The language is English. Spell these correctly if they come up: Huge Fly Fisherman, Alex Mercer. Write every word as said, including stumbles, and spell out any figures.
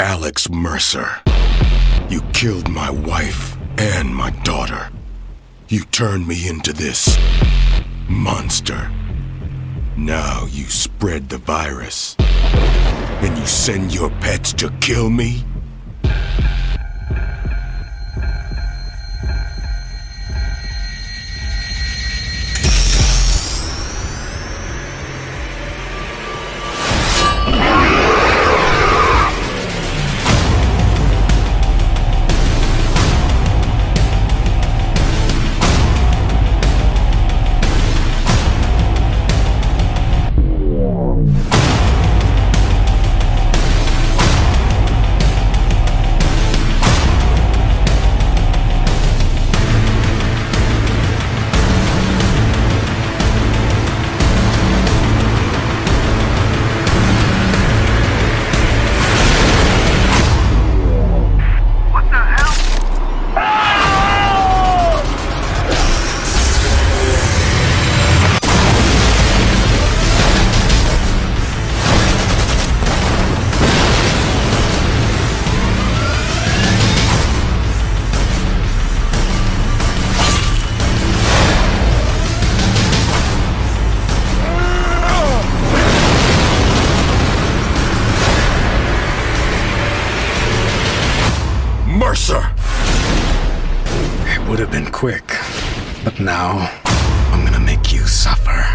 Alex Mercer, you killed my wife and my daughter. You turned me into this monster. Now you spread the virus, and you send your pets to kill me? Mercer! It would have been quick, but now I'm gonna make you suffer.